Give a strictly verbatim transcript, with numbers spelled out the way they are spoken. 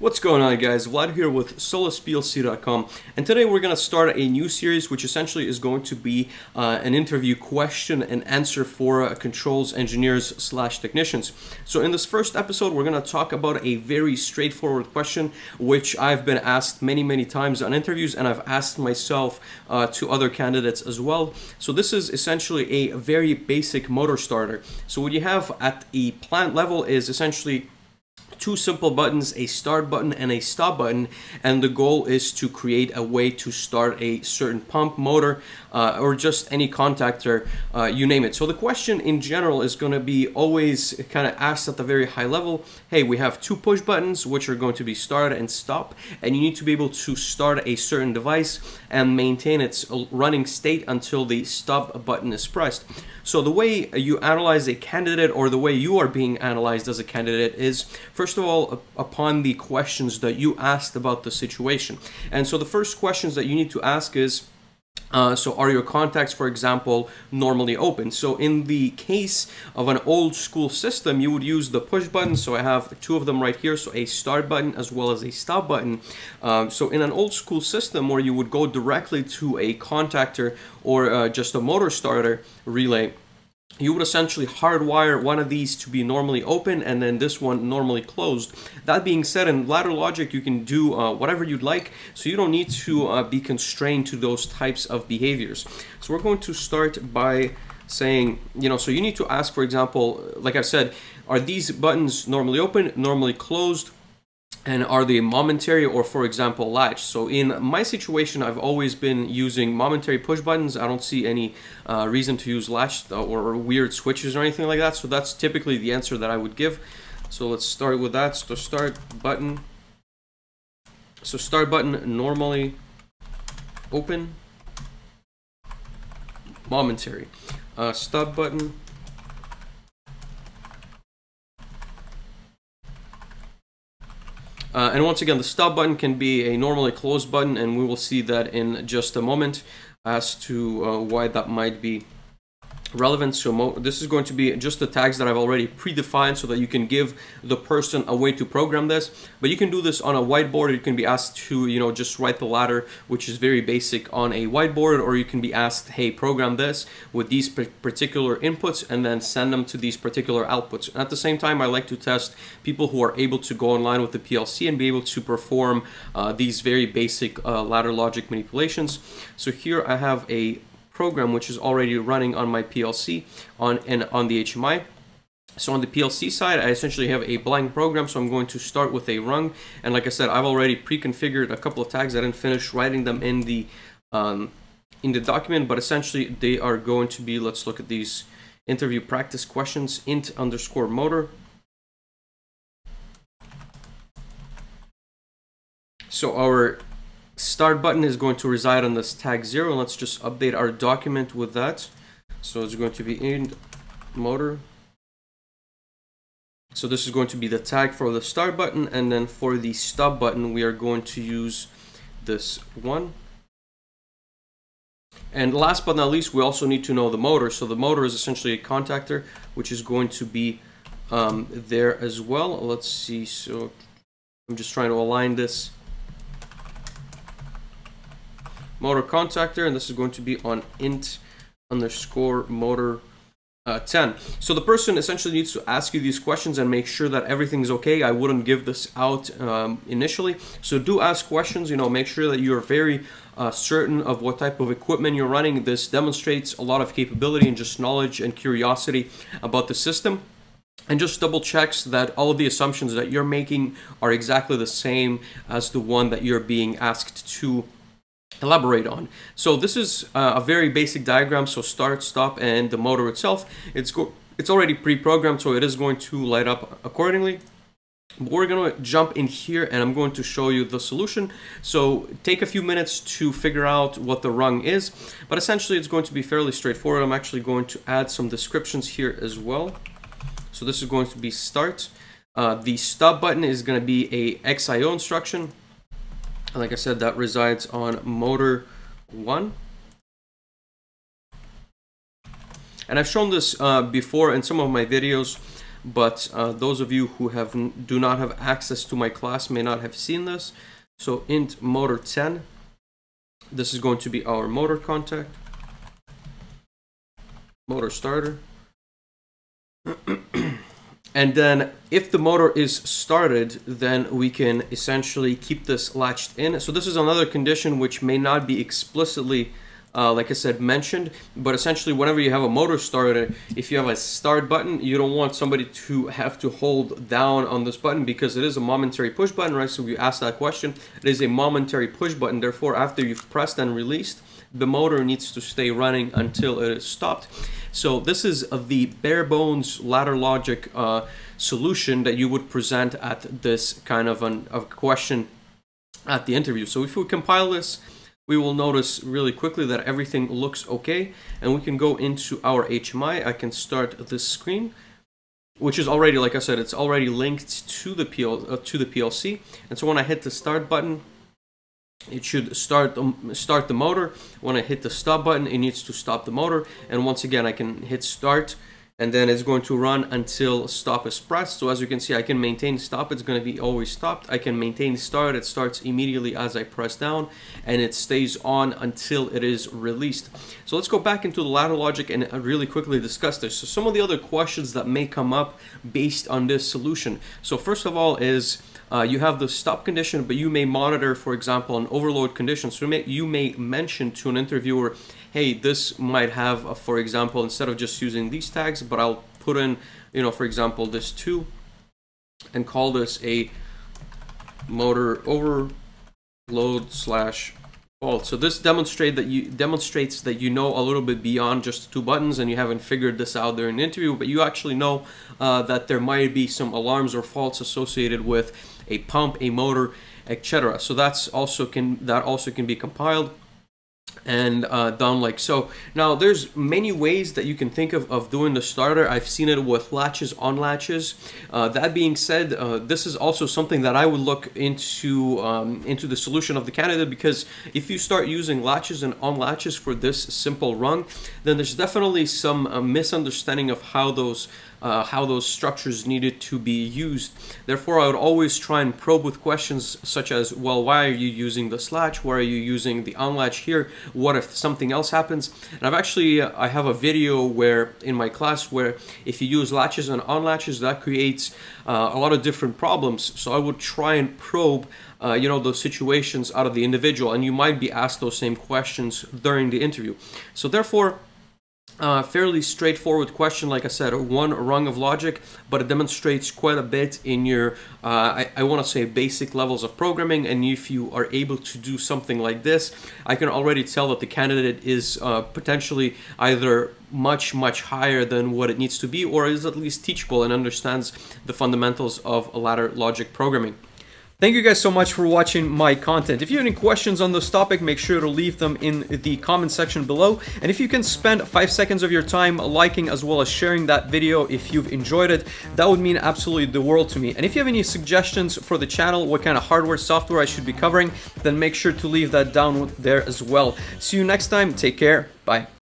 What's going on, guys? Vlad here with Solis P L C dot com, and today we're going to start a new series which essentially is going to be uh, an interview question and answer for uh, controls engineers slash technicians. So in this first episode, we're going to talk about a very straightforward question which I've been asked many many times on interviews, and I've asked myself uh, to other candidates as well. So this is essentially a very basic motor starter. So what you have at the plant level is essentially two simple buttons, a start button and a stop button, and the goal is to create a way to start a certain pump, motor, uh, or just any contactor, uh, you name it. So the question in general is going to be always kind of asked at the very high level. Hey, we have two push buttons which are going to be start and stop, and you need to be able to start a certain device and maintain its running state until the stop button is pressed. So the way you analyze a candidate, or the way you are being analyzed as a candidate, is first First of all, upon the questions that you asked about the situation. And so the first questions that you need to ask is, Uh, so are your contacts, for example, normally open? So in the case of an old school system, you would use the push button. So I have two of them right here. So a start button as well as a stop button. Um, so in an old school system where you would go directly to a contactor or uh, just a motor starter relay, you would essentially hardwire one of these to be normally open and then this one normally closed. That being said, in ladder logic, you can do uh, whatever you'd like, so you don't need to uh, be constrained to those types of behaviors. So we're going to start by saying, you know, so you need to ask, for example, like I said, are these buttons normally open, normally closed? And are they momentary or, for example, latch? So in my situation, I've always been using momentary push buttons. I don't see any uh, reason to use latch or weird switches or anything like that. So that's typically the answer that I would give. So let's start with that. So start button. So start button normally open, momentary. Uh, stop button. Uh, and once again, the stop button can be a normally closed button, and we will see that in just a moment as to uh, why that might be relevant. So mo this is going to be just the tags that I've already predefined so that you can give the person a way to program this. But you can do this on a whiteboard. You can be asked to, you know, just write the ladder, which is very basic, on a whiteboard, or you can be asked, hey, program this with these particular inputs and then send them to these particular outputs. And at the same time, I like to test people who are able to go online with the P L C and be able to perform uh, these very basic uh, ladder logic manipulations. So here I have a program which is already running on my P L C on and on the H M I. So on the P L C side, I essentially have a blank program, so I'm going to start with a rung, and like I said, I've already pre-configured a couple of tags. I didn't finish writing them in the um, in the document, but essentially they are going to be, let's look at these interview practice questions, int underscore motor. So our start button is going to reside on this tag zero. Let's just update our document with that. So it's going to be in motor. So this is going to be the tag for the start button, and then for the stop button, we are going to use this one. And last but not least, we also need to know the motor. So the motor is essentially a contactor, which is going to be um, there as well. Let's see. So I'm just trying to align this. Motor contactor, and this is going to be on int underscore motor uh, ten. So the person essentially needs to ask you these questions and make sure that everything's okay. I wouldn't give this out um, initially. So do ask questions, you know, make sure that you're very uh, certain of what type of equipment you're running. This demonstrates a lot of capability and just knowledge and curiosity about the system. And just double checks that all of the assumptions that you're making are exactly the same as the one that you're being asked to elaborate on. So this is uh, a very basic diagram. So start, stop, and the motor itself, it's go it's already pre-programmed, so it is going to light up accordingly. But we're going to jump in here, and I'm going to show you the solution. So take a few minutes to figure out what the rung is, but essentially it's going to be fairly straightforward. I'm actually going to add some descriptions here as well. So this is going to be start. Uh, the stop button is going to be a X I O instruction. Like I said, that resides on motor one. And I've shown this uh, before in some of my videos. but uh, those of you who have do not have access to my class may not have seen this. So int motor ten, this is going to be our motor contact, motor starter. And then if the motor is started, then we can essentially keep this latched in. So this is another condition which may not be explicitly, uh, like I said, mentioned, but essentially whenever you have a motor starter, if you have a start button, you don't want somebody to have to hold down on this button, because it is a momentary push button, right? So we asked that question. It is a momentary push button. Therefore, after you've pressed and released, the motor needs to stay running until it is stopped. So this is the bare bones ladder logic uh, solution that you would present at this kind of, an, of question at the interview. So if we compile this, we will notice really quickly that everything looks okay, and we can go into our H M I. I can start this screen, which is already, like I said, it's already linked to the P L, uh, to the P L C. And so when I hit the start button, it should start start the motor. When I hit the stop button, it needs to stop the motor. And once again, I can hit start, and then it's going to run until stop is pressed. So as you can see, I can maintain stop. It's going to be always stopped. I can maintain start. It starts immediately as I press down, and it stays on until it is released. So let's go back into the ladder logic and really quickly discuss this. So some of the other questions that may come up based on this solution. So first of all is, Uh, you have the stop condition, but you may monitor, for example, an overload condition. So you may, you may mention to an interviewer, hey, this might have, a, for example, instead of just using these tags, but I'll put in, you know, for example, this two and call this a motor overload slash fault. So this demonstrate that you, demonstrates that you know a little bit beyond just two buttons, and you haven't figured this out during an interview, but you actually know uh, that there might be some alarms or faults associated with a pump, a motor, et cetera. So that's also can that also can be compiled and uh, done like so. Now there's many ways that you can think of of doing the starter. I've seen it with latches on latches. Uh, that being said, uh, this is also something that I would look into um, into the solution of the candidate, because if you start using latches and on latches for this simple rung, then there's definitely some uh, misunderstanding of how those Uh, how those structures needed to be used. Therefore, I would always try and probe with questions such as, well, why are you using this latch? Why are you using the on latch here? What if something else happens? And I've actually, uh, I have a video where in my class where if you use latches and on latches, that creates uh, a lot of different problems. So I would try and probe Uh, you know, those situations out of the individual, and you might be asked those same questions during the interview. So therefore, Uh, fairly straightforward question, like I said, one rung of logic, but it demonstrates quite a bit in your, uh, I, I want to say, basic levels of programming. And if you are able to do something like this, I can already tell that the candidate is uh, potentially either much, much higher than what it needs to be, or is at least teachable and understands the fundamentals of ladder logic programming. Thank you guys so much for watching my content. If you have any questions on this topic, make sure to leave them in the comment section below. And if you can spend five seconds of your time liking as well as sharing that video if you've enjoyed it, that would mean absolutely the world to me. And if you have any suggestions for the channel, what kind of hardware, software I should be covering, then make sure to leave that down there as well. See you next time. Take care. Bye.